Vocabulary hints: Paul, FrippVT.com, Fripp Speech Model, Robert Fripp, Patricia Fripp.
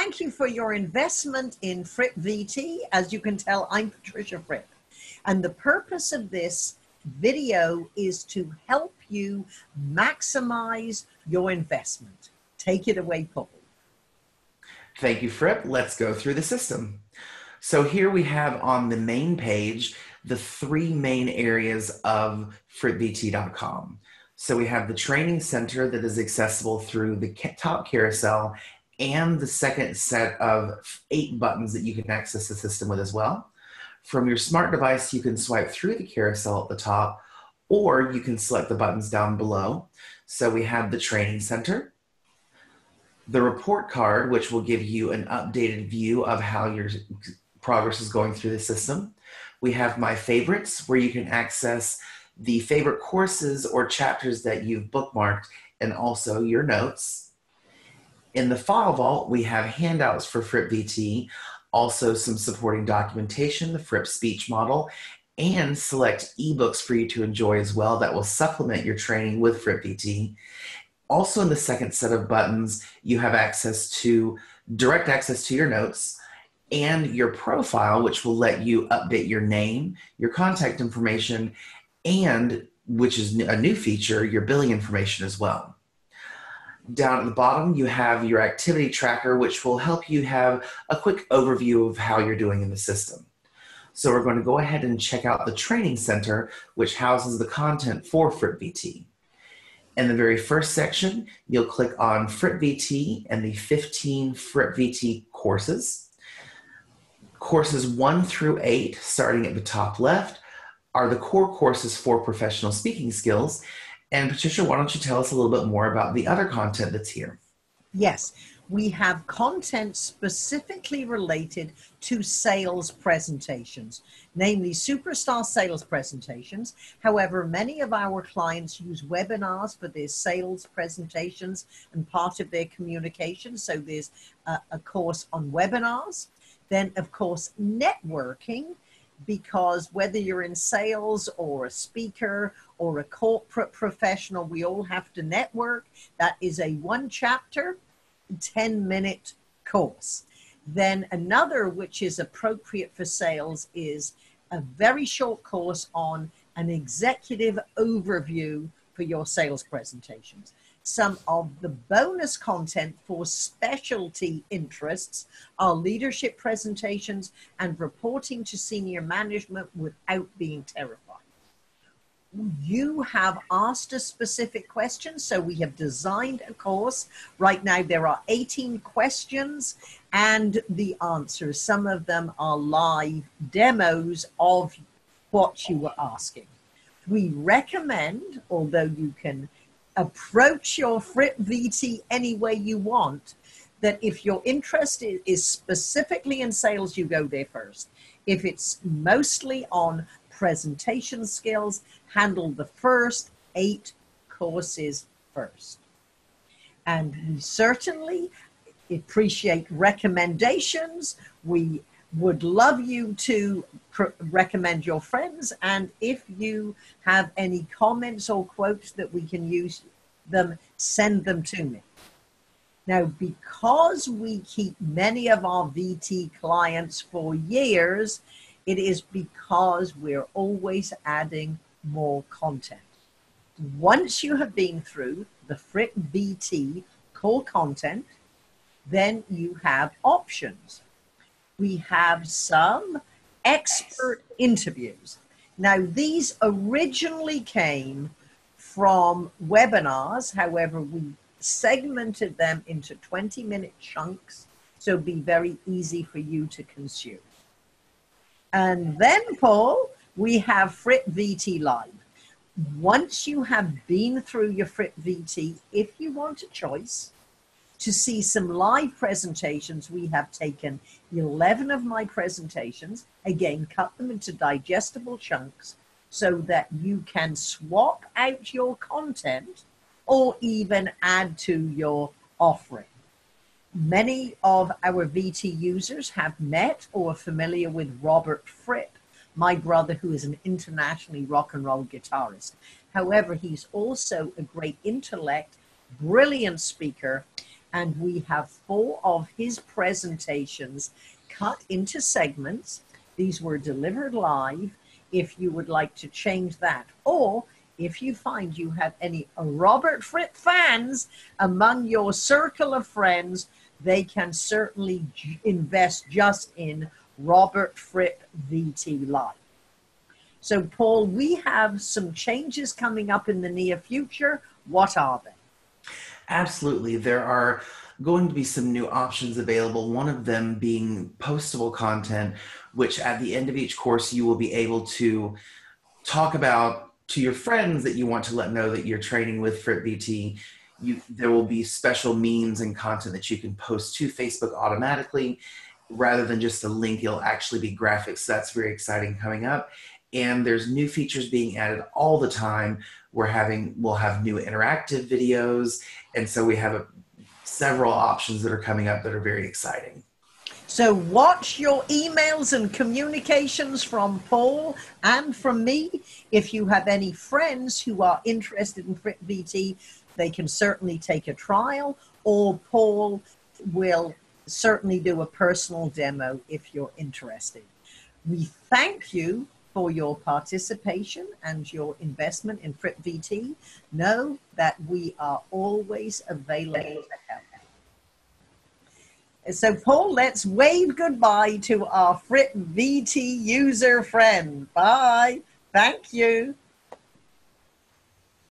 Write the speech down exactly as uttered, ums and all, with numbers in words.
thank you for your investment in Fripp V T. As you can tell, I'm Patricia Fripp. And the purpose of this video is to help you maximize your investment. Take it away, Paul. Thank you, Fripp. Let's go through the system. So here we have on the main page, the three main areas of Fripp V T dot com. So we have the training center that is accessible through the top carousel and the second set of eight buttons that you can access the system with as well. From your smart device, you can swipe through the carousel at the top, or you can select the buttons down below. So we have the training center, the report card, which will give you an updated view of how your progress is going through the system. We have my favorites, where you can access the favorite courses or chapters that you've bookmarked, and also your notes. In the file vault, we have handouts for Fripp V T, also some supporting documentation, the Fripp Speech Model, and select ebooks for you to enjoy as well that will supplement your training with Fripp V T. Also in the second set of buttons, you have access to direct access to your notes and your profile, which will let you update your name, your contact information, and, which is a new feature, your billing information as well. Down at the bottom, you have your activity tracker, which will help you have a quick overview of how you're doing in the system. So we're going to go ahead and check out the training center, which houses the content for Fripp V T. In the very first section, you'll click on Fripp V T and the fifteen Fripp V T courses. Courses one through eight, starting at the top left, are the core courses for professional speaking skills. And Patricia, why don't you tell us a little bit more about the other content that's here? Yes, we have content specifically related to sales presentations, namely superstar sales presentations. However, many of our clients use webinars for their sales presentations and part of their communication. So there's a, a course on webinars. Then, of course, networking, because whether you're in sales or a speaker or a corporate professional, we all have to network. That is a one chapter, ten minute course. Then another, which is appropriate for sales, is a very short course on an executive overview for your sales presentations. Some of the bonus content for specialty interests are leadership presentations and reporting to senior management without being terrified. You have asked a specific question, so we have designed a course. Right now, there are eighteen questions and the answers. Some of them are live demos of what you were asking. We recommend, although you can approach your Fripp V T any way you want, that if your interest is specifically in sales, you go there first. If it's mostly on presentation skills, handle the first eight courses first. And we certainly appreciate recommendations. We would love you to recommend your friends, and if you have any comments or quotes that we can use them, send them to me. Now, because we keep many of our V T clients for years, it is because we're always adding more content. Once you have been through the Fripp V T core content, then you have options. We have some expert interviews. Now, these originally came from webinars. However, we segmented them into twenty minute chunks, so it'd be very easy for you to consume. And then, Paul, we have Fripp V T Live. Once you have been through your Fripp V T, if you want a choice to see some live presentations, we have taken eleven of my presentations, again, cut them into digestible chunks so that you can swap out your content or even add to your offering. Many of our V T users have met or are familiar with Robert Fripp, my brother, who is an internationally rock and roll guitarist. However, he's also a great intellect, brilliant speaker, and we have four of his presentations cut into segments. These were delivered live. If you would like to change that, or if you find you have any Robert Fripp fans among your circle of friends, they can certainly invest just in Robert Fripp V T Live. So, Paul, we have some changes coming up in the near future. What are they? Absolutely. There are going to be some new options available, one of them being postable content, which at the end of each course you will be able to talk about to your friends that you want to let know that you're training with Fripp V T. You, there will be special memes and content that you can post to Facebook automatically rather than just a link. It'll actually be graphics. So that's very exciting coming up. And there's new features being added all the time. We're having, we'll have new interactive videos. And so we have a, several options that are coming up that are very exciting. So watch your emails and communications from Paul and from me. If you have any friends who are interested in Fripp V T, they can certainly take a trial, or Paul will certainly do a personal demo if you're interested. We thank you for your participation and your investment in Fripp V T. Know that we are always available to help. So, Paul, let's wave goodbye to our Fripp V T user friend. Bye. Thank you.